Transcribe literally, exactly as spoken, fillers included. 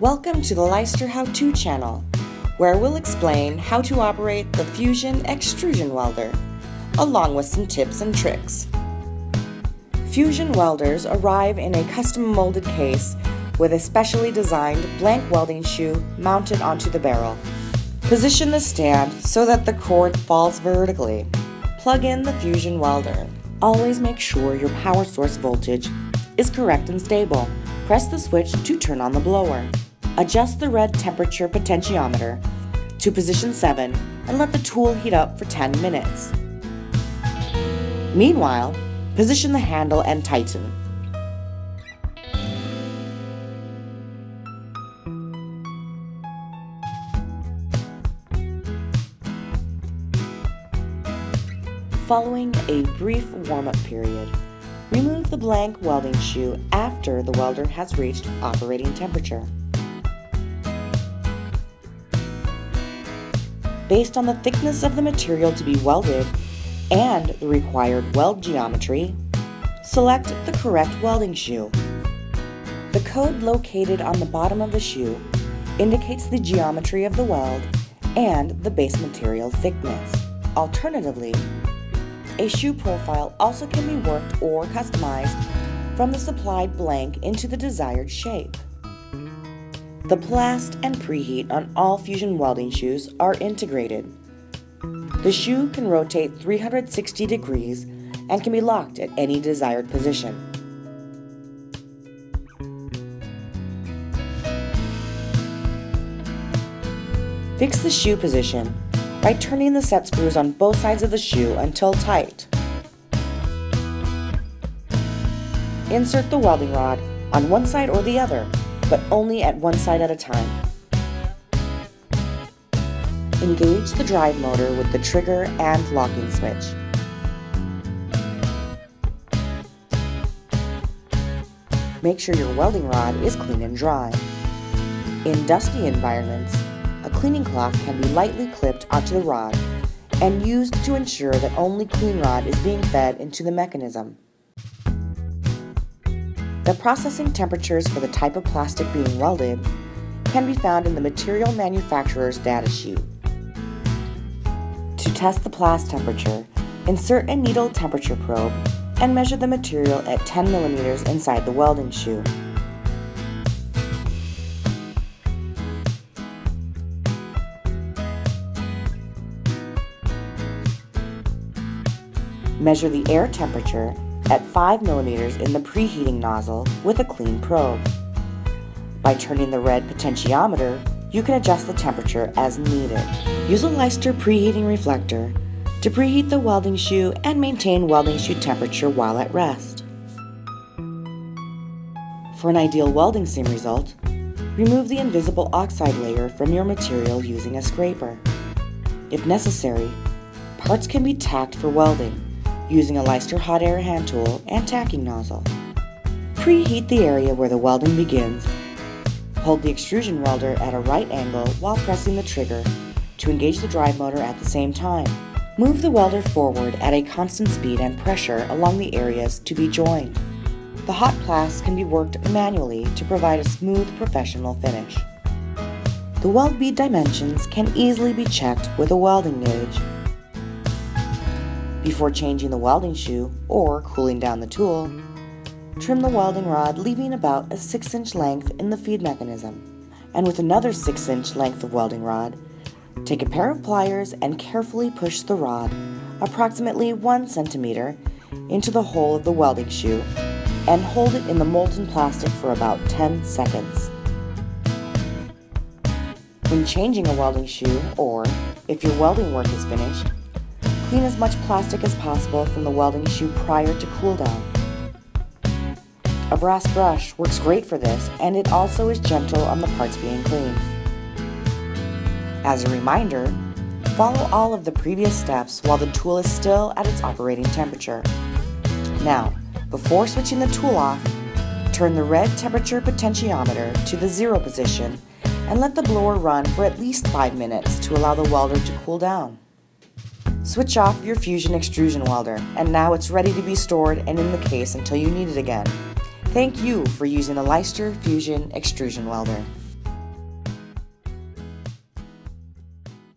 Welcome to the Leister How-To channel, where we'll explain how to operate the Fusion Extrusion Welder, along with some tips and tricks. Fusion welders arrive in a custom molded case with a specially designed blank welding shoe mounted onto the barrel. Position the stand so that the cord falls vertically. Plug in the Fusion welder. Always make sure your power source voltage is correct and stable. Press the switch to turn on the blower. Adjust the red temperature potentiometer to position seven and let the tool heat up for ten minutes. Meanwhile, position the handle and tighten. Following a brief warm-up period, remove the blank welding shoe after the welder has reached operating temperature. Based on the thickness of the material to be welded and the required weld geometry, select the correct welding shoe. The code located on the bottom of the shoe indicates the geometry of the weld and the base material thickness. Alternatively, a shoe profile also can be worked or customized from the supplied blank into the desired shape. The blast and preheat on all Fusion welding shoes are integrated. The shoe can rotate three hundred sixty degrees and can be locked at any desired position. Fix the shoe position by turning the set screws on both sides of the shoe until tight. Insert the welding rod on one side or the other, but only at one side at a time. Engage the drive motor with the trigger and locking switch. Make sure your welding rod is clean and dry. In dusty environments, a cleaning cloth can be lightly clipped onto the rod and used to ensure that only clean rod is being fed into the mechanism. The processing temperatures for the type of plastic being welded can be found in the material manufacturer's data sheet. To test the plastic temperature, insert a needle temperature probe and measure the material at ten millimeters inside the welding shoe. Measure the air temperature at five millimeters in the preheating nozzle with a clean probe. By turning the red potentiometer, you can adjust the temperature as needed. Use a Leister preheating reflector to preheat the welding shoe and maintain welding shoe temperature while at rest. For an ideal welding seam result, remove the invisible oxide layer from your material using a scraper. If necessary, parts can be tacked for welding using a Leister hot air hand tool and tacking nozzle. Preheat the area where the welding begins. Hold the extrusion welder at a right angle while pressing the trigger to engage the drive motor at the same time. Move the welder forward at a constant speed and pressure along the areas to be joined. The hot plasts can be worked manually to provide a smooth professional finish. The weld bead dimensions can easily be checked with a welding gauge. Before changing the welding shoe or cooling down the tool, trim the welding rod, leaving about a six inch length in the feed mechanism. And with another six inch length of welding rod, take a pair of pliers and carefully push the rod approximately one centimeter into the hole of the welding shoe and hold it in the molten plastic for about ten seconds. When changing a welding shoe, or if your welding work is finished, clean as much plastic as possible from the welding shoe prior to cool down. A brass brush works great for this, and it also is gentle on the parts being cleaned. As a reminder, follow all of the previous steps while the tool is still at its operating temperature. Now, before switching the tool off, turn the red temperature potentiometer to the zero position and let the blower run for at least five minutes to allow the welder to cool down. Switch off your Fusion extrusion welder, and now it's ready to be stored and in the case until you need it again. Thank you for using the Leister Fusion Extrusion Welder.